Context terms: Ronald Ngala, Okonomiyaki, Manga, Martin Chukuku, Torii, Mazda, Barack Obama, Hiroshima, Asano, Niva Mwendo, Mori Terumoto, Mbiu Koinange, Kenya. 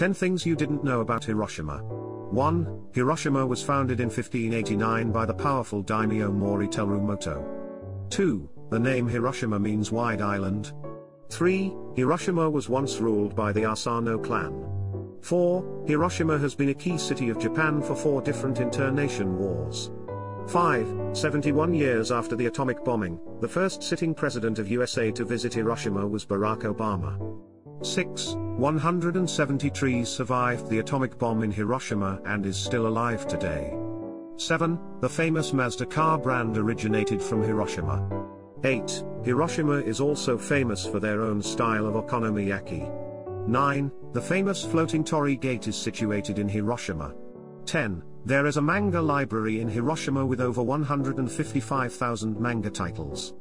10 Things You Didn't Know About Hiroshima. 1. Hiroshima was founded in 1589 by the powerful daimyo Mori Terumoto. 2. The name Hiroshima means wide island. 3. Hiroshima was once ruled by the Asano clan. 4. Hiroshima has been a key city of Japan for 4 different internation wars. 5. 71 years after the atomic bombing, the first sitting president of USA to visit Hiroshima was Barack Obama. 6. 170 trees survived the atomic bomb in Hiroshima and is still alive today. 7. The famous Mazda car brand originated from Hiroshima. 8. Hiroshima is also famous for their own style of okonomiyaki. 9. The famous floating torii gate is situated in Hiroshima. 10. There is a manga library in Hiroshima with over 155,000 manga titles.